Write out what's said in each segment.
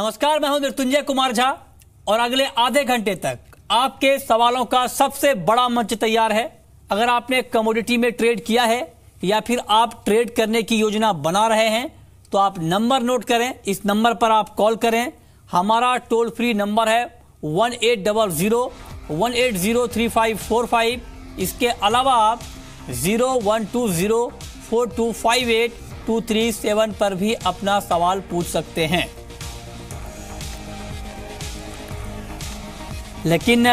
नमस्कार, मैं हूं मृत्युंजय कुमार झा और अगले आधे घंटे तक आपके सवालों का सबसे बड़ा मंच तैयार है। अगर आपने कमोडिटी में ट्रेड किया है या फिर आप ट्रेड करने की योजना बना रहे हैं तो आप नंबर नोट करें, इस नंबर पर आप कॉल करें। हमारा टोल फ्री नंबर है 1800-1803545। इसके अलावा आप 0120-4258-237 पर भी अपना सवाल पूछ सकते हैं। लेकिन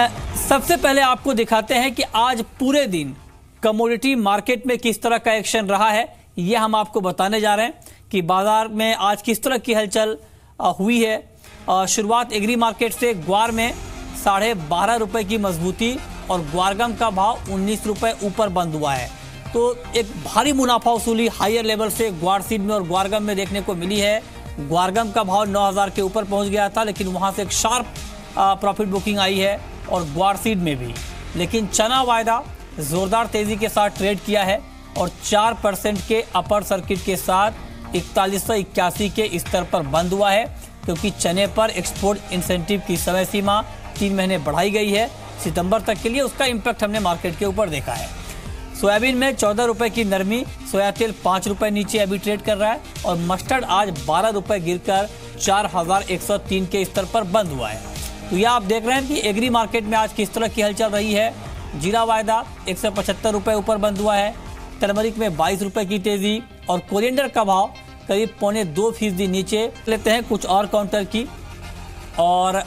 सबसे पहले आपको दिखाते हैं कि आज पूरे दिन कमोडिटी मार्केट में किस तरह का एक्शन रहा है। यह हम आपको बताने जा रहे हैं कि बाजार में आज किस तरह की हलचल हुई है। शुरुआत एग्री मार्केट से, ग्वार में 12.5 रुपये की मजबूती और ग्वारगम का भाव 19 रुपये ऊपर बंद हुआ है। तो एक भारी मुनाफा वसूली हायर लेवल से ग्वार सीड में और ग्वारगम में देखने को मिली है। ग्वारगम का भाव 9,000 के ऊपर पहुंच गया था, लेकिन वहां से एक शार्प प्रॉफिट बुकिंग आई है और ग्वार सीड में भी। लेकिन चना वायदा जोरदार तेजी के साथ ट्रेड किया है और 4% के अपर सर्किट के साथ 4181 के स्तर पर बंद हुआ है, क्योंकि चने पर एक्सपोर्ट इंसेंटिव की समय सीमा 3 महीने बढ़ाई गई है सितंबर तक के लिए। उसका इम्पैक्ट हमने मार्केट के ऊपर देखा है। सोयाबीन में 14 रुपये की नरमी, सोया तेल 5 रुपये नीचे अभी ट्रेड कर रहा है और मस्टर्ड आज 12 रुपये गिरकर 4103 के स्तर पर बंद हुआ है। तो यह आप देख रहे हैं कि एग्री मार्केट में आज किस तरह की हलचल रही है। जीरा वायदा 175 रुपये ऊपर बंद हुआ है, टर्मरिक में 22 रुपये की तेजी और कोरिएंडर का भाव करीब 0.25% नीचे। लेते हैं कुछ और काउंटर की और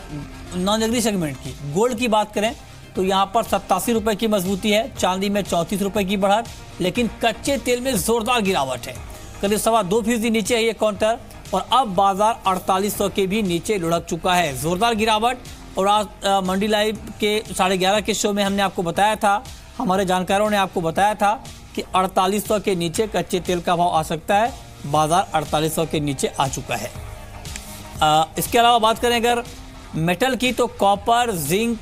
नॉन एग्री सेगमेंट की। गोल्ड की बात करें तो यहाँ पर 87 रुपये की मजबूती है, चांदी में 34 रुपये की बढ़त, लेकिन कच्चे तेल में जोरदार गिरावट है, करीब 2.25% नीचे है ये काउंटर। और अब बाजार 4800 के भी नीचे लुढ़क चुका है, जोरदार गिरावट। और आज मंडी लाइव के 11:30 के शो में हमने आपको बताया था, हमारे जानकारों ने आपको बताया था कि 4800 के नीचे कच्चे तेल का भाव आ सकता है। बाजार 4800 के नीचे आ चुका है। इसके अलावा बात करें अगर मेटल की तो कॉपर, जिंक,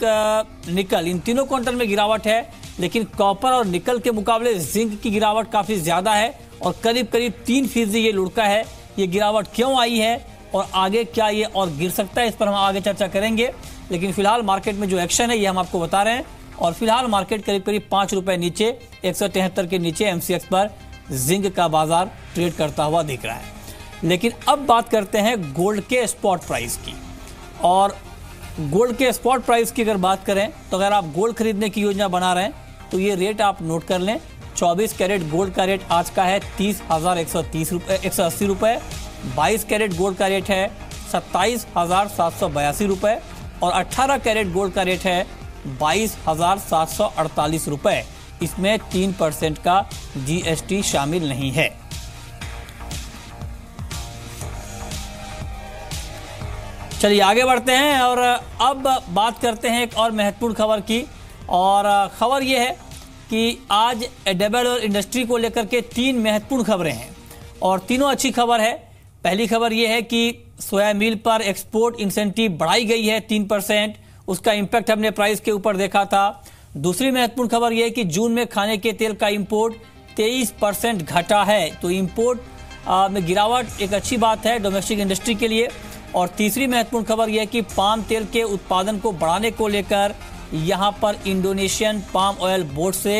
निकल इन तीनों काउंटर में गिरावट है, लेकिन कॉपर और निकल के मुकाबले जिंक की गिरावट काफ़ी ज़्यादा है और करीब 3% ये लुढ़का है। ये गिरावट क्यों आई है और आगे क्या ये और गिर सकता है, इस पर हम आगे चर्चा करेंगे। लेकिन फिलहाल मार्केट में जो एक्शन है ये हम आपको बता रहे हैं। और फिलहाल मार्केट करीब 5 रुपये नीचे 173 के नीचे एमसीएक्स पर जिंक का बाजार ट्रेड करता हुआ दिख रहा है। लेकिन अब बात करते हैं गोल्ड के स्पॉट प्राइस की। और गोल्ड के स्पॉट प्राइस की अगर बात करें तो अगर आप गोल्ड खरीदने की योजना बना रहे हैं तो ये रेट आप नोट कर लें। 24 कैरेट गोल्ड का रेट आज का है 30,180 रुपये। 22 कैरेट गोल्ड का रेट है 27,782 रुपये और 18 कैरेट गोल्ड का रेट है 22,748 रुपये। इसमें 3% का जीएसटी शामिल नहीं है। चलिए आगे बढ़ते हैं और अब बात करते हैं एक और महत्वपूर्ण खबर की। और खबर ये है कि आज एडेबल और इंडस्ट्री को लेकर के 3 महत्वपूर्ण खबरें हैं और तीनों अच्छी खबर है। पहली खबर यह है कि सोया मिल पर एक्सपोर्ट इंसेंटिव बढ़ाई गई है 3%, उसका इम्पैक्ट हमने प्राइस के ऊपर देखा था। दूसरी महत्वपूर्ण खबर यह है कि जून में खाने के तेल का इम्पोर्ट 23% घटा है, तो इम्पोर्ट में गिरावट एक अच्छी बात है डोमेस्टिक इंडस्ट्री के लिए। और तीसरी महत्वपूर्ण खबर यह है कि पाम तेल के उत्पादन को बढ़ाने को लेकर यहाँ पर इंडोनेशियन पाम ऑयल बोर्ड से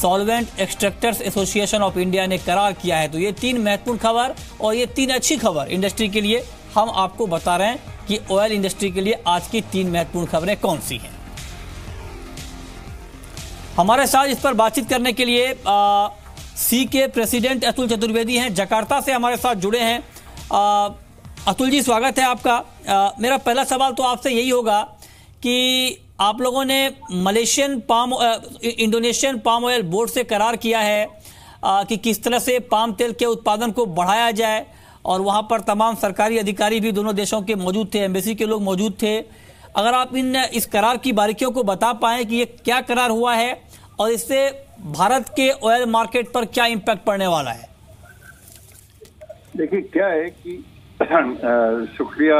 solvent extractors association of India ने करार किया है। तो ये 3 महत्वपूर्ण खबर और ये 3 अच्छी खबर इंडस्ट्री के लिए हम आपको बता रहे हैं कि ऑयल इंडस्ट्री के लिए आज की 3 महत्वपूर्ण खबरें कौन सी हैं। हमारे साथ इस पर बातचीत करने के लिए सी के प्रेसिडेंट अतुल चतुर्वेदी हैं, जकार्ता से हमारे साथ जुड़े हैं। अतुल जी, स्वागत है आपका। मेरा पहला सवाल तो आपसे यही होगा कि आप लोगों ने इंडोनेशियन पाम ऑयल बोर्ड से करार किया है कि किस तरह से पाम तेल के उत्पादन को बढ़ाया जाए, और वहाँ पर तमाम सरकारी अधिकारी भी दोनों देशों के मौजूद थे, एम्बेसी के लोग मौजूद थे। अगर आप इस करार की बारीकियों को बता पाएँ कि ये क्या करार हुआ है और इससे भारत के ऑयल मार्केट पर क्या इम्पैक्ट पड़ने वाला है। देखिए क्या है कि शुक्रिया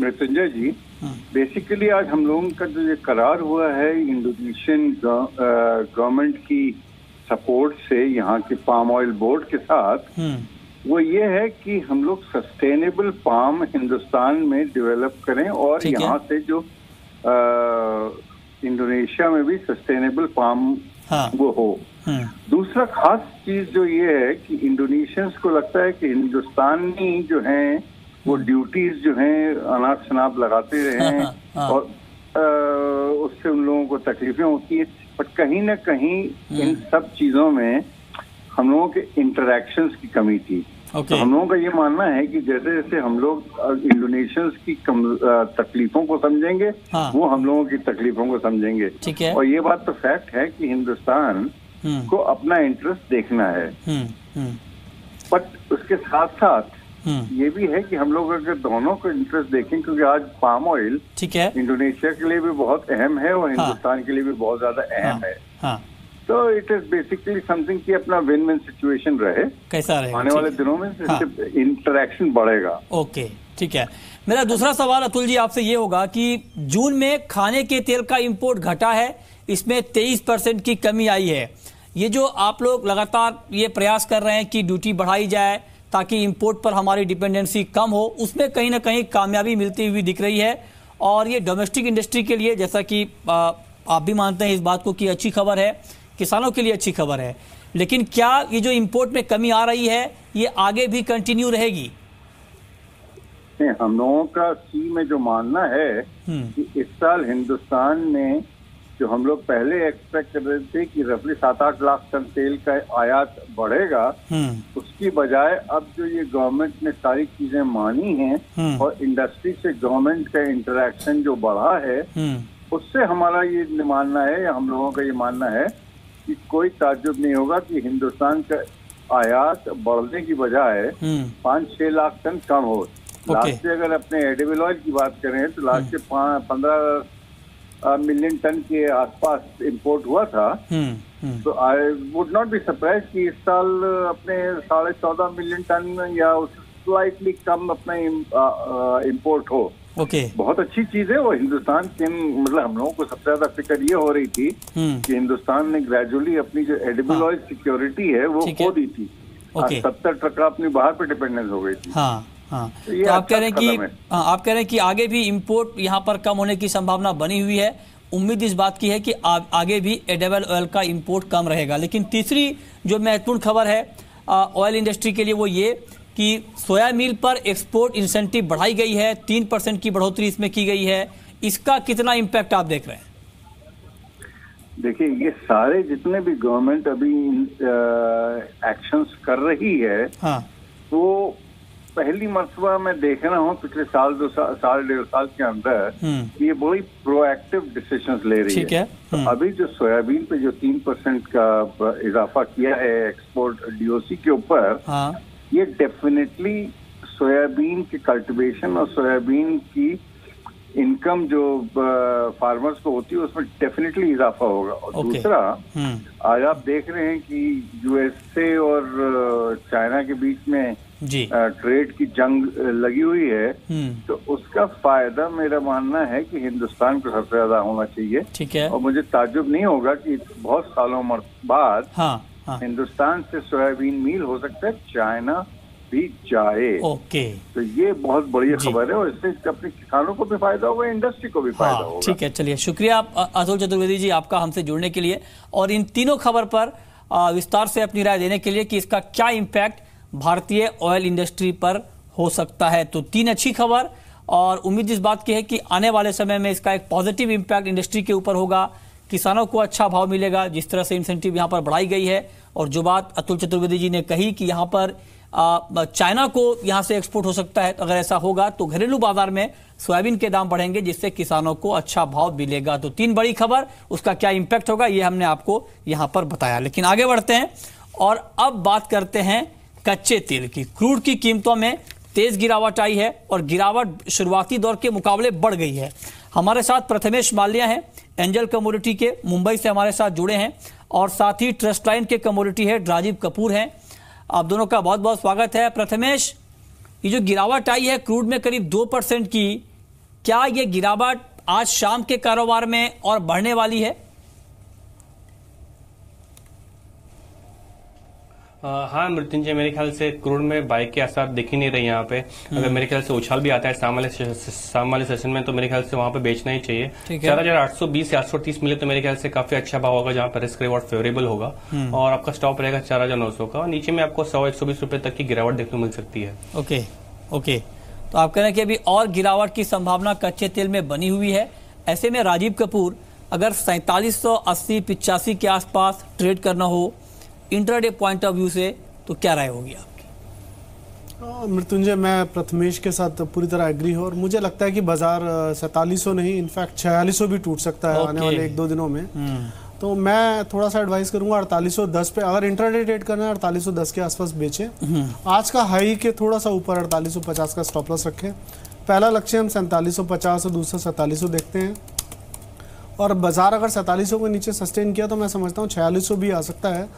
मृत्युंजय जी। बेसिकली आज हम लोगों का जो ये करार हुआ है इंडोनेशियन गवर्नमेंट की सपोर्ट से यहाँ के पाम ऑयल बोर्ड के साथ, वो ये है कि हम लोग सस्टेनेबल पाम हिंदुस्तान में डेवलप करें और यहाँ से जो इंडोनेशिया में भी सस्टेनेबल पाम वो हो। दूसरा खास चीज जो ये है कि इंडोनेशियंस को लगता है कि हिंदुस्तानी जो हैं वो ड्यूटीज जो हैं अनाप शनाप लगाते रहे और उससे उन लोगों को तकलीफें होती है, बट कहीं ना कहीं इन सब चीजों में हम लोगों के इंटरैक्शंस की कमी थी। तो हम लोगों का ये मानना है कि जैसे जैसे हम लोग इंडोनेशियंस की तकलीफों को समझेंगे वो हम लोगों की तकलीफों को समझेंगे। और ये बात तो फैक्ट है कि हिंदुस्तान को अपना इंटरेस्ट देखना है, बट उसके साथ साथ ये भी है कि हम लोग अगर दोनों को इंटरेस्ट देखें, क्योंकि आज पाम ऑयल इंडोनेशिया के लिए भी बहुत अहम है और हिंदुस्तान के लिए भी बहुत ज्यादा अहम है। तो इट इज बेसिकली समथिंग कि अपना विन विन सिचुएशन रहे, कैसा रहे आने वाले दिनों में इंटरैक्शन बढ़ेगा। ओके, ठीक है। मेरा दूसरा सवाल अतुल जी आपसे ये होगा कि जून में खाने के तेल का इंपोर्ट घटा है, इसमें 23% की कमी आई है। ये जो आप लोग लगातार ये प्रयास कर रहे हैं कि ड्यूटी बढ़ाई जाए ताकि इम्पोर्ट पर हमारी डिपेंडेंसी कम हो, उसमें कहीं ना कहीं कामयाबी मिलती हुई दिख रही है। और ये डोमेस्टिक इंडस्ट्री के लिए, जैसा कि आप भी मानते हैं इस बात को, कि अच्छी खबर है, किसानों के लिए अच्छी खबर है, लेकिन क्या ये जो इंपोर्ट में कमी आ रही है ये आगे भी कंटिन्यू रहेगी? हम लोगों का सी में जो मानना है कि इस साल हिंदुस्तान में जो हम लोग पहले एक्सपेक्ट कर रहे थे कि रफली 7-8 लाख टन तेल का आयात बढ़ेगा, उसकी बजाय अब जो ये गवर्नमेंट ने सारी चीजें मानी हैं और इंडस्ट्री से गवर्नमेंट का इंटरेक्शन जो बढ़ा है, उससे हमारा ये मानना है, हम लोगों का ये मानना है कि कोई ताज्जुब नहीं होगा कि हिंदुस्तान का आयात बढ़ने की बजाय 5-6 लाख टन कम हो। लास्ट से अगर अपने एडिबल ऑयल की बात करें तो लास्ट से 15 मिलियन टन के आसपास इंपोर्ट हुआ था। तो I would not be surprise कि इस साल अपने 14.5 मिलियन टन या उससे स्लाइटली कम अपना इंपोर्ट हो। बहुत अच्छी चीज है। और हिंदुस्तान के मतलब हम लोगों को सबसे ज्यादा फिक्र ये हो रही थी कि हिंदुस्तान ने ग्रेजुअली अपनी जो एडिबल ऑयल सिक्योरिटी है वो खो दी थी। 70% अपनी बाहर पे डिपेंडेंस हो गई थी। तो ये आप कह रहे हैं कि आगे भी इम्पोर्ट यहाँ पर कम होने की संभावना बनी हुई है। उम्मीद इस बात की है कि आगे भी एडिबल ऑयल का इम्पोर्ट कम रहेगा। लेकिन तीसरी जो महत्वपूर्ण खबर है ऑयल इंडस्ट्री के लिए वो ये कि सोया मिल पर एक्सपोर्ट इंसेंटिव बढ़ाई गई है, 3% की बढ़ोतरी इसमें की गई है। इसका कितना इम्पैक्ट आप देख रहे हैं? देखिए, ये सारे जितने भी गवर्नमेंट अभी एक्शंस कर रही है वो पहली मरतबा मैं देख रहा हूँ पिछले साल 1.5 साल के अंदर ये बड़ी प्रोएक्टिव डिसीजंस ले रही है। तो अभी जो सोयाबीन पे जो 3% का इजाफा किया है एक्सपोर्ट डीओसी के ऊपर, ये डेफिनेटली सोयाबीन के कल्टीवेशन और सोयाबीन की इनकम जो फार्मर्स को होती है उसमें डेफिनेटली इजाफा होगा। और दूसरा, आज आप देख रहे हैं कि यूएसए और चाइना के बीच में ट्रेड की जंग लगी हुई है, तो उसका फायदा मेरा मानना है कि हिंदुस्तान को सबसे ज्यादा होना चाहिए। ठीक है। और मुझे ताज्जुब नहीं होगा कि बहुत सालों बाद हिंदुस्तान से सोयाबीन मील हो सकता है चाइना भी जाए। ओके। तो ये बहुत बड़ी खबर है और इससे अपने किसानों को भी फायदा होगा, इंडस्ट्री को भी फायदा होगा। ठीक है, चलिए, शुक्रिया आप अतुल चतुर्वेदी जी आपका हमसे जुड़ने के लिए और इन तीनों खबर पर विस्तार से अपनी राय देने के लिए कि इसका क्या इम्पैक्ट भारतीय ऑयल इंडस्ट्री पर हो सकता है। तो 3 अच्छी खबर और उम्मीद इस बात की है कि आने वाले समय में इसका एक पॉजिटिव इम्पैक्ट इंडस्ट्री के ऊपर होगा, किसानों को अच्छा भाव मिलेगा जिस तरह से इंसेंटिव यहाँ पर बढ़ाई गई है। और जो बात अतुल चतुर्वेदी जी ने कही कि यहाँ पर चाइना को यहाँ से एक्सपोर्ट हो सकता है, तो अगर ऐसा होगा तो घरेलू बाजार में सोयाबीन के दाम बढ़ेंगे जिससे किसानों को अच्छा भाव मिलेगा। तो 3 बड़ी खबर, उसका क्या इम्पैक्ट होगा ये हमने आपको यहाँ पर बताया। लेकिन आगे बढ़ते हैं और अब बात करते हैं कच्चे तेल की। क्रूड की कीमतों में तेज गिरावट आई है और गिरावट शुरुआती दौर के मुकाबले बढ़ गई है। हमारे साथ प्रथमेश मालिया हैं, एंजल कम्युनिटी के, मुंबई से हमारे साथ जुड़े हैं और साथ ही ट्रस्ट लाइन के कम्युनिटी हेड राजीव कपूर हैं। आप दोनों का बहुत बहुत स्वागत है। प्रथमेश, ये जो गिरावट आई है क्रूड में करीब 2% की, क्या ये गिरावट आज शाम के कारोबार में और बढ़ने वाली है? हाँ मृत्युंजय, मेरे ख्याल से क्रूड में बाय के आसार दिख ही नहीं रहे यहाँ पे। अगर मेरे ख्याल से उछाल भी आता है सामान्य सेशन में तो मेरे ख्याल से वहाँ पे बेचना ही चाहिए। 4,820 या 830 मिले तो मेरे ख्याल से काफी अच्छा भाव होगा जहाँ पर रिस्क रिवॉर्ड फेवरेबल होगा और आपका स्टॉप रहेगा 4,900 का। नीचे में आपको 100-120 रुपए तक की गिरावट देखने को मिल सकती है। ओके, तो आप कह रहे हैं कि अभी और गिरावट की संभावना कच्चे तेल में बनी हुई है। ऐसे में राजीव कपूर, अगर 4780-85 के आसपास ट्रेड करना हो इंट्राडे पॉइंट ऑफ व्यू से तो क्या राय होगी आपकी? मृत्युंजय, मैं प्रथमेश के साथ पूरी तरह एग्री हूँ और मुझे लगता है कि बाजार 4700 नहीं, इनफैक्ट 4600 भी टूट सकता है आने वाले 1-2 दिनों में। तो मैं थोड़ा सा एडवाइस करूंगा 4810 पे अगर इंट्राडे ट्रेड करना है 4810 के आसपास बेचें। आज का हाई के थोड़ा सा ऊपर 4850 का स्टॉप लॉस रखें। पहला लक्ष्य हम 4750 और दूसरा 4700 देखते हैं और बाजार अगर 4700 के नीचे सस्टेन किया तो मैं समझता हूँ 4600 भी आ सकता है,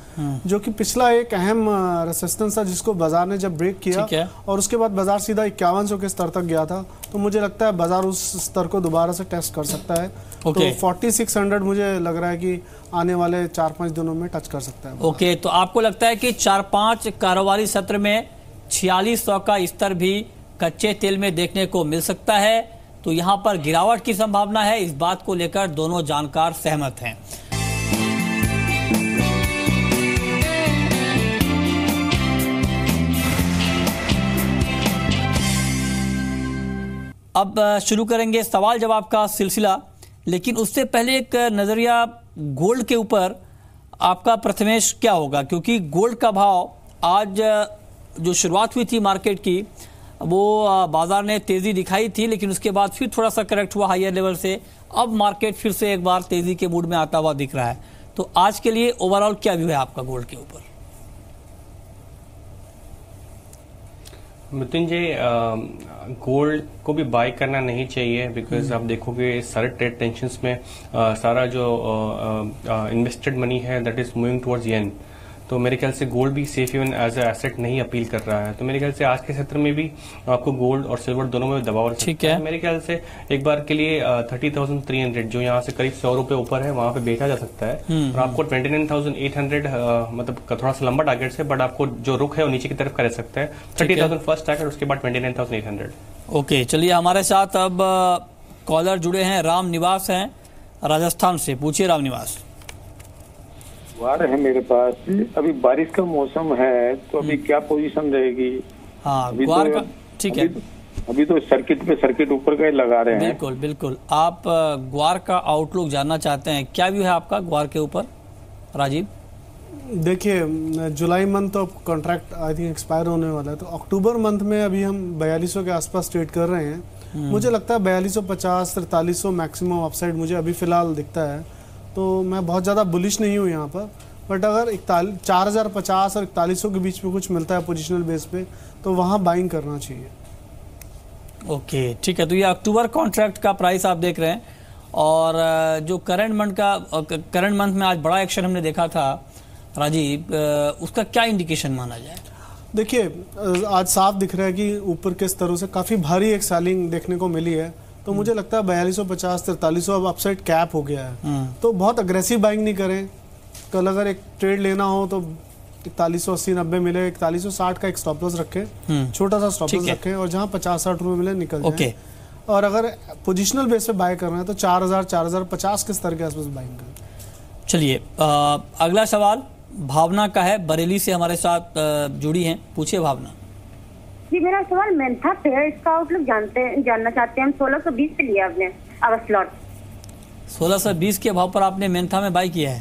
जो कि पिछला एक अहम रेसिस्टेंस था जिसको बाजार ने जब ब्रेक किया और उसके बाद बाजार सीधा 5100 के स्तर तक गया था। तो मुझे लगता है बाजार उस स्तर को दोबारा से टेस्ट कर सकता है। तो 4600 मुझे लग रहा है कि आने वाले 4-5 दिनों में टच कर सकता है। ओके, तो आपको लगता है कि 4-5 कारोबारी सत्र में 4600 का स्तर भी कच्चे तेल में देखने को मिल सकता है। तो यहाँ पर गिरावट की संभावना है, इस बात को लेकर दोनों जानकार सहमत हैं। अब शुरू करेंगे सवाल जवाब का सिलसिला, लेकिन उससे पहले एक नजरिया गोल्ड के ऊपर आपका प्रथमेश क्या होगा, क्योंकि गोल्ड का भाव आज जो शुरुआत हुई थी मार्केट की वो बाजार ने तेजी दिखाई थी, लेकिन उसके बाद फिर थोड़ा सा करेक्ट हुआ हायर लेवल से। अब मार्केट फिर से एक बार तेजी के मूड में आता हुआ दिख रहा है। तो आज के लिए ओवरऑल क्या व्यू है आपका गोल्ड के ऊपर? मृत्युंजय, गोल्ड को भी बाय करना नहीं चाहिए बिकॉज आप देखोगे सारे ट्रेड टेंशंस में सारा जो इन्वेस्टेड मनी है that is moving towards yen. तो मेरे ख्याल से गोल्ड भी safe even as a asset नहीं अपील कर रहा है। तो मेरे ख्याल से आज के सत्र में भी आपको गोल्ड और सिल्वर दोनों में दबाव ठीक है। मेरे ख्याल से एक बार के लिए 30,300 जो यहाँ से करीब 100 रुपए ऊपर है वहाँ पे बेचा जा सकता है और आपको 29,800 मतलब थोड़ा सा लंबा टारगेट है, बट आपको जो रुख है वो नीचे की तरफ कर सकता है। 30,000 फर्स्ट टारगेट, उसके बाद 29,800। ओके, चलिए हमारे साथ अब कॉलर जुड़े हैं। राम निवास है राजस्थान से, पूछिए राम निवास। वार है मेरे पास, अभी बारिश का मौसम है तो अभी क्या पोजीशन रहेगी? हाँ, ग्वार का ठीक है। अभी तो सर्किट पे सर्किट ऊपर का ही लगा रहे हैं। बिल्कुल बिल्कुल, आप ग्वार का आउटलुक जानना चाहते हैं, क्या व्यू है आपका ग्वार के ऊपर राजीव? देखिए, जुलाई मंथ तो कॉन्ट्रैक्ट आई थिंक एक्सपायर होने वाला है, तो अक्टूबर मंथ में अभी हम 4200 के आसपास ट्रेड कर रहे हैं। मुझे लगता है 4250-4300 मैक्सिमम अपसाइड मुझे अभी फिलहाल दिखता है। तो मैं बहुत ज़्यादा बुलिश नहीं हूँ यहाँ पर, बट अगर 4050 और 4100 के बीच में कुछ मिलता है पोजिशनल बेस पे तो वहाँ बाइंग करना चाहिए। ओके ठीक है, तो ये अक्टूबर कॉन्ट्रैक्ट का प्राइस आप देख रहे हैं और जो करंट मंथ में आज बड़ा एक्शन हमने देखा था राजीव, उसका क्या इंडिकेशन माना जाए? देखिए, आज साफ दिख रहा है कि ऊपर के स्तरों से काफ़ी भारी एक सेलिंग देखने को मिली है। तो मुझे लगता है 4250-4300 अब अपसाइड कैप हो गया है, तो बहुत अग्रेसिव बाइंग नहीं करें। कल अगर एक ट्रेड लेना हो तो 4180-90 मिले, 4160 का एक स्टॉप लॉस रखें, छोटा सा स्टॉप लॉस रखें और जहां 50-60 रुपए मिले निकल जाए। और अगर पोजिशनल बेस पे बाय करना है तो 4050 के स्तर के आसपास बाइंग करें। चलिए, अगला सवाल भावना का है, बरेली से हमारे साथ जुड़ी है, पूछिए भावना जी। मेरा सवाल मेंथा फेयर, इसका आउटलुक जानना चाहते हैं हम। 1620 पे लिया आपने अगस्त लॉट, 1620 के भाव पर आपने मेंथा में बाय किया है?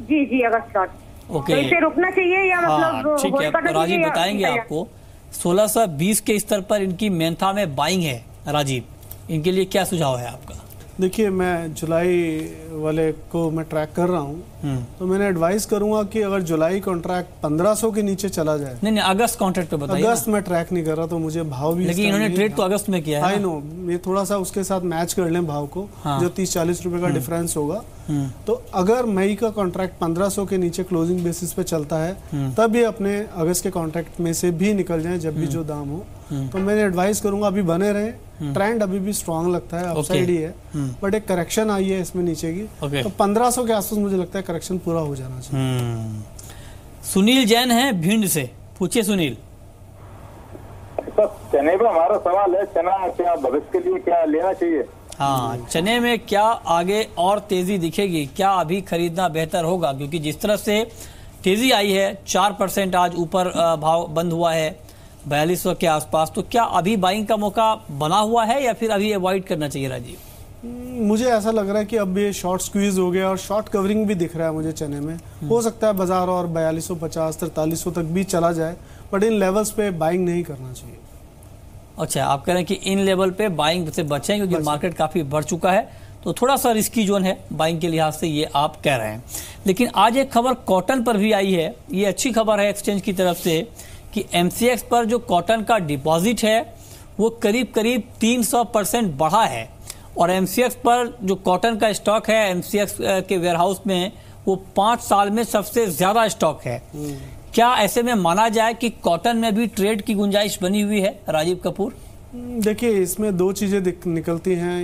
जी जी, अगस्त लॉट। ओके, तो इसे रोकना चाहिए या मतलब ठीक है, राजीव बताएंगे आपको। 1620 के स्तर पर इनकी मेंथा में बाइंग है। राजीव, इनके लिए क्या सुझाव है आपका? देखिए, मैं जुलाई वाले को मैं ट्रैक कर रहा हूँ, तो मैंने एडवाइस करूंगा कि अगर जुलाई कॉन्ट्रैक्ट 1500 के नीचे चला जाए। नहीं नहीं, अगस्त कॉन्ट्रैक्ट पे बताइए। अगस्त में ट्रैक नहीं कर रहा तो मुझे भाव भी, लेकिन इन्होंने ट्रेड तो अगस्त में किया है। आई नो, ये थोड़ा सा उसके साथ मैच कर लें भाव को, जो 30-40 रुपए का डिफरेंस होगा। तो अगर मई का कॉन्ट्रैक्ट 1500 के नीचे क्लोजिंग बेसिस पे चलता है तब ये अपने अगस्त के कॉन्ट्रैक्ट में से भी निकल जाए, जब भी जो दाम हो। तो मैं एडवाइस करूंगा अभी बने रहे, ट्रेंड अभी भी स्ट्रांग लगता है, अपसाइड ही है, बट एक करेक्शन आई है इसमें नीचे की। तो 1500 के आसपास मुझे लगता है करेक्शन पूरा हो जाना चाहिए। सुनील जैन हैं भिंड से, पूछिए सुनील। तो चने पर हमारा सवाल है, चना क्या भविष्य के लिए क्या लेना चाहिए? हाँ, चने में क्या आगे और तेजी दिखेगी, क्या अभी खरीदना बेहतर होगा? क्योंकि जिस तरह से तेजी आई है, 4% आज ऊपर भाव बंद हुआ है 4200 के आसपास, तो क्या अभी बाइंग का मौका बना हुआ है या फिर अभी अवॉइड करना चाहिए? राजीव, मुझे ऐसा लग रहा है कि अब ये शॉर्ट स्क्वीज हो गया और शॉर्ट कवरिंग भी दिख रहा है मुझे चने में। हो सकता है बाजार और 4250-4300 तक भी चला जाए, बट इन लेवल्स पे बाइंग नहीं करना चाहिए। अच्छा, आप कह रहे हैं कि इन लेवल पे बाइंग से बचें क्योंकि मार्केट काफ़ी बढ़ चुका है, तो थोड़ा सा रिस्की जोन है बाइंग के लिहाज से, ये आप कह रहे हैं। लेकिन आज एक खबर कॉटन पर भी आई है, ये अच्छी खबर है एक्सचेंज की तरफ से कि एमसीएक्स पर जो कॉटन का डिपॉजिट है वो करीब करीब 300% बढ़ा है और एमसीएक्स पर जो कॉटन का स्टॉक है एमसीएक्स के वेयरहाउस में वो 5 साल में सबसे ज़्यादा स्टॉक है। क्या ऐसे में माना जाए कि कॉटन में भी ट्रेड की गुंजाइश बनी हुई है? राजीव कपूर, देखिए इसमें दो चीज़ें निकलती हैं।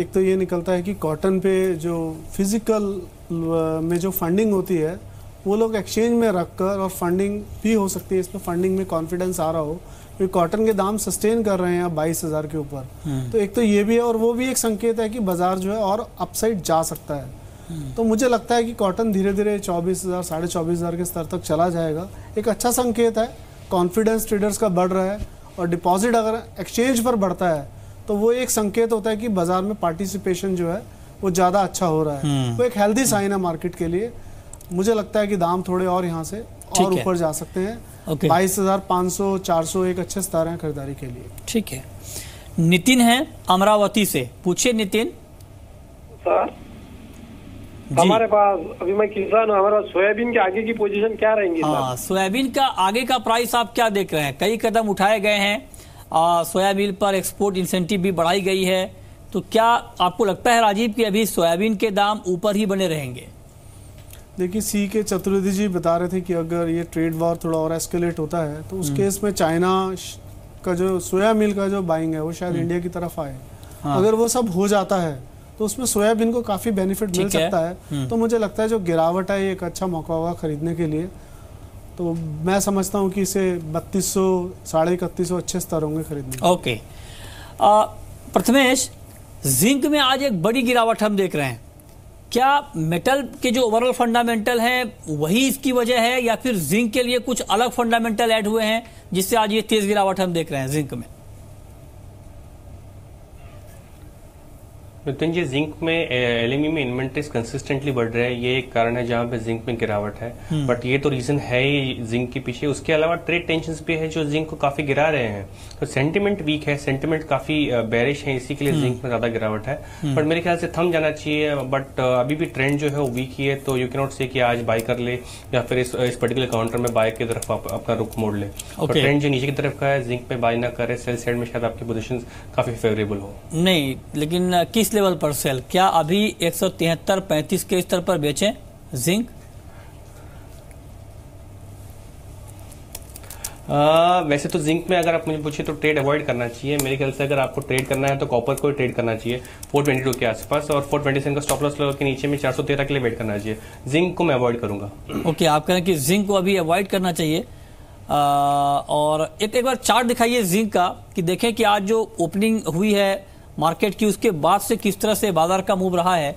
एक तो ये निकलता है कि कॉटन पे जो फिजिकल में जो फंडिंग होती है वो लोग एक्सचेंज में रखकर, और फंडिंग भी हो सकती है इसमें फंडिंग में कॉन्फिडेंस आ रहा हो क्योंकि कॉटन के दाम सस्टेन कर रहे हैं अब 22,000 के ऊपर, तो एक तो ये भी है और वो भी एक संकेत है कि बाजार जो है और अपसाइड जा सकता है। तो मुझे लगता है कि कॉटन धीरे धीरे 24,000 साढ़े 24,000 के स्तर तक चला जाएगा, एक अच्छा संकेत है। कॉन्फिडेंस ट्रेडर्स का बढ़ रहा है और डिपॉजिट अगर एक्सचेंज पर बढ़ता है तो वो एक संकेत होता है कि बाजार में पार्टिसिपेशन जो है वो ज़्यादा अच्छा हो रहा है, वो एक हेल्दी साइन है मार्केट के लिए। मुझे लगता है कि दाम थोड़े और यहाँ से और ऊपर जा सकते हैं, 22,500-400 एक अच्छे स्तर हैं खरीदारी के लिए। ठीक है, नितिन है अमरावती से, पूछिए नितिन। सर हमारे पास अभी, मैं किसान हूँ, हमारा सोयाबीन के आगे की पोजीशन क्या रहेंगी? हाँ, सोयाबीन का आगे का प्राइस आप क्या देख रहे हैं? कई कदम उठाए गए हैं, सोयाबीन पर एक्सपोर्ट इंसेंटिव भी बढ़ाई गई है, तो क्या आपको लगता है राजीव कि अभी सोयाबीन के दाम ऊपर ही बने रहेंगे? देखिए सी के चतुर्वेदी जी बता रहे थे कि अगर ये ट्रेड वॉर थोड़ा और एस्केलेट होता है तो उस केस में चाइना का जो सोया मिल का जो बाइंग है वो शायद इंडिया की तरफ आए। अगर वो सब हो जाता है तो उसमें सोयाबीन को काफ़ी बेनिफिट मिल सकता है। तो मुझे लगता है जो गिरावट है ये एक अच्छा मौका होगा खरीदने के लिए। तो मैं समझता हूँ कि इसे 3200 साढ़े 3100 अच्छे स्तर होंगे खरीदने। ओके, प्रथमेश, जिंक में आज एक बड़ी गिरावट हम देख रहे हैं, क्या मेटल के जो ओवरऑल फंडामेंटल हैं वही इसकी वजह है या फिर जिंक के लिए कुछ अलग फंडामेंटल ऐड हुए हैं जिससे आज ये तेज गिरावट हम देख रहे हैं जिंक में? मृत्युंजय, जिंक में एलएमई में इन्वेंट्रीज कंसिस्टेंटली बढ़ रहे हैं, ये एक कारण है जहां पे जिंक में गिरावट है। बट ये तो रीजन है ही जिंक के पीछे, उसके अलावा ट्रेड टेंशंस भी है जो जिंक को काफी गिरा रहे हैं। तो सेंटिमेंट वीक है, सेंटिमेंट काफी बेरिश है, इसी के लिए जिंक में ज्यादा गिरावट है। बट मेरे ख्याल से थम जाना चाहिए, बट अभी भी ट्रेंड जो है वो वीक ही है, तो यू कैनॉट से कि आज बाय कर ले या फिर इस पर्टिकुलर काउंटर में बाय की तरफ अपना रुख मोड़ ले। ट्रेंड जो नीचे की तरफ का है, जिंक में बाय ना करे, सेल साइड में शायद आपकी पोजिशन काफी फेवरेबल हो। नहीं, लेकिन किस लेवल पर सेल, क्या अभी 173.35 के स्तर पर बेचें जिंक? वैसे तो जिंक में अगर आप मुझे पूछे तो ट्रेड अवॉइड करना चाहिए। मेरे ख्याल से अगर आपको ट्रेड करना है तो कॉपर को ट्रेड करना चाहिए 422 के आसपास, और 427 का स्टॉप लॉस के नीचे में 413 के लिए वेट करना चाहिए। जिंक को मैं अवॉइड करूंगा। ओके, आप कह रहे हैं कि जिंक को अभी अवॉइड करना चाहिए। और एक बार चार्ट दिखाइए जिंक का कि देखें कि आज जो ओपनिंग हुई है मार्केट की उसके बाद से किस तरह से बाजार का मूव रहा है।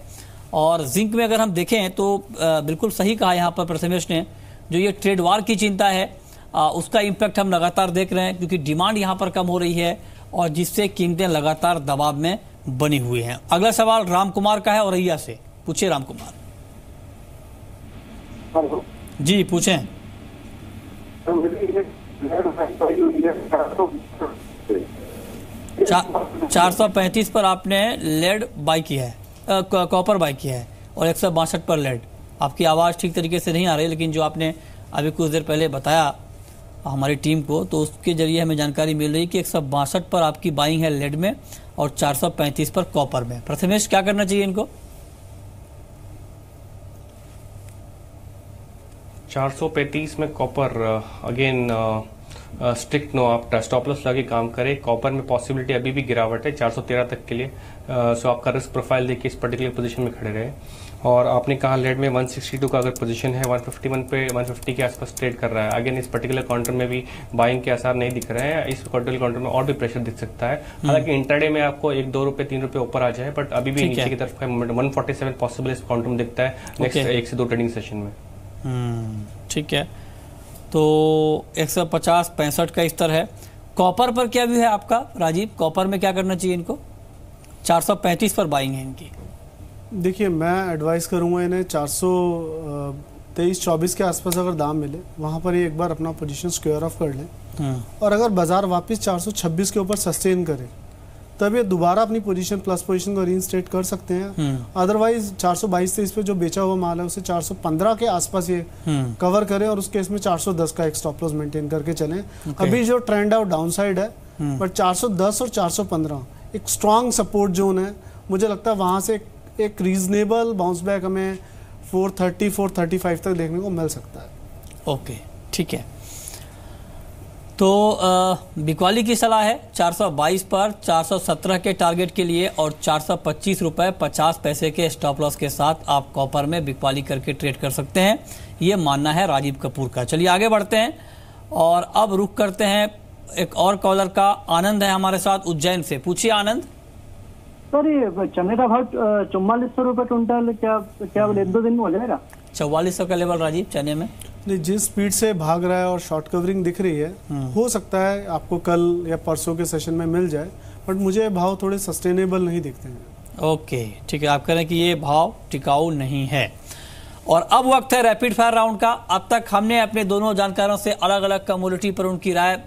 और जिंक में अगर हम देखें तो बिल्कुल सही कहा यहाँ पर प्रथमेश ने, जो ये ट्रेड वार की चिंता है उसका इम्पैक्ट हम लगातार देख रहे हैं क्योंकि डिमांड यहाँ पर कम हो रही है और जिससे कीमतें लगातार दबाव में बनी हुई हैं। अगला सवाल रामकुमार का है औरैया से, पूछे रामकुमार जी, पूछे। तो 435 पर आपने लेड बाई किया है, कॉपर बाई किया है, और 162 पर लेड। आपकी आवाज़ ठीक तरीके से नहीं आ रही, लेकिन जो आपने अभी कुछ देर पहले बताया हमारी टीम को तो उसके जरिए हमें जानकारी मिल रही कि 162 पर आपकी बाइंग है लेड में और 435 पर कॉपर में। प्रथमेश, क्या करना चाहिए इनको? 435 में कॉपर अगेन स्ट्रिक्ट नो आप स्टॉप लॉस लगा के काम करें। कॉपर में पॉसिबिलिटी अभी भी गिरावट है 413 तक के लिए, सो आपका रिस्क प्रोफाइल देखिए इस पर्टिकुलर पोजीशन में खड़े रहे। और आपने कहा लेड में 162 का अगर पोजीशन है 151 पे 150 के आसपास ट्रेड कर रहा है। अगेन इस पर्टिकुलर काउंटर में भी बाइंग के आसार नहीं दिख रहे हैं, इस पर्टिकुलर काउंटर में और भी प्रेशर दिख सकता है। हालांकि इंटरडे में आपको एक ₹2 ₹3 ऊपर आ जाए, बट अभी भी नीचे की तरफ 147 पॉसिबल इस काउंटर में दिखता है नेक्स्ट 1 से 2 ट्रेडिंग सेशन में। ठीक है, तो 150-65 का स्तर है। कॉपर पर क्या व्यू है आपका राजीव, कॉपर में क्या करना चाहिए इनको? 435 पर बाइंग है इनकी। देखिए मैं एडवाइस करूंगा इन्हें 423-24 के आसपास अगर दाम मिले वहां पर ये एक बार अपना पोजीशन स्क्वायर ऑफ कर लें, और अगर बाजार वापस 426 के ऊपर सस्टेन करे तब ये दोबारा अपनी पोजीशन प्लस पोजीशन को रीइंस्टेट कर सकते हैं। अदरवाइज 422-23 पे जो बेचा हुआ माल है उसे 415 के आसपास ये कवर करें, और उस केस में 410 का एक स्टॉप लॉस मेंटेन करके चलें। अभी जो ट्रेंड है वो डाउनसाइड है, बट 410 और 415 एक स्ट्रांग सपोर्ट जोन है। मुझे लगता है वहां से एक रीजनेबल बाउंस बैक हमें 430-435 तक देखने को मिल सकता है। ओके ठीक है, तो बिकवाली की सलाह है 422 पर 417 के टारगेट के लिए और ₹425.50 के स्टॉप लॉस के साथ आप कॉपर में बिकवाली करके ट्रेड कर सकते हैं। ये मानना है राजीव कपूर का। चलिए आगे बढ़ते हैं और अब रुख करते हैं एक और कॉलर का। आनंद है हमारे साथ उज्जैन से। पूछिए आनंद। सर ये चने का भाव 4400 रुपये क्विंटल क्या 1-2 दिन में हो जाएगा? 4400 का लेवल राजीव चने में। जिस स्पीड से भाग रहा है और शॉर्ट कवरिंग दिख रही है, हो सकता है आपको कल या परसों के सेशन में मिल जाए, बट मुझे भाव थोड़े सस्टेनेबल नहीं दिखते हैं। ओके ठीक है, आप कह रहे हैं कि ये भाव टिकाऊ नहीं है। और अब वक्त है रैपिड फायर राउंड का। अब तक हमने अपने दोनों जानकारों से अलग अलग कम्युनिटी पर उनकी राय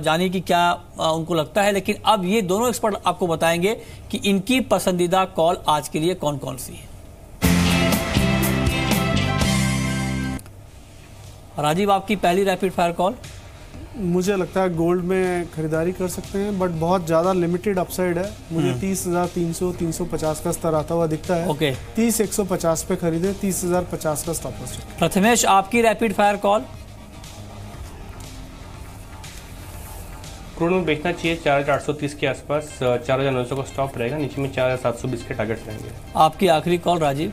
जानी कि क्या उनको लगता है, लेकिन अब ये दोनों एक्सपर्ट आपको बताएंगे कि इनकी पसंदीदा कॉल आज के लिए कौन कौन सी है। राजीव आपकी पहली रैपिड फायर कॉल? मुझे लगता है गोल्ड में खरीदारी कर सकते हैं, बट बहुत ज़्यादा लिमिटेड अपसाइड है। मुझे 30,300-350 का स्तर आता हुआ दिखता है। ओके 30,150 पे खरीदे, 30,050 का स्टॉप लॉस। प्रथमेश आपकी रैपिड फायर कॉल? क्रूड में बेचना चाहिए 4,430 के आसपास, 4,900 का स्टॉप रहेगा, नीचे में 4,720 के टारगेट रहेंगे। आपकी आखिरी कॉल राजीव?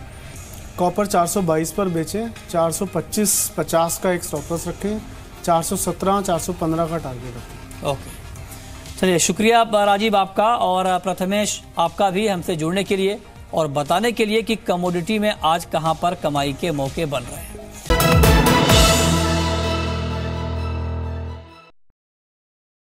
कॉपर 422 पर बेचें, 425.50 का एक स्टॉप लॉस रखें, 417-415 का टारगेट रखें। ओके चलिए, शुक्रिया राजीव आपका और प्रथमेश आपका भी हमसे जुड़ने के लिए और बताने के लिए कि कमोडिटी में आज कहां पर कमाई के मौके बन रहे हैं।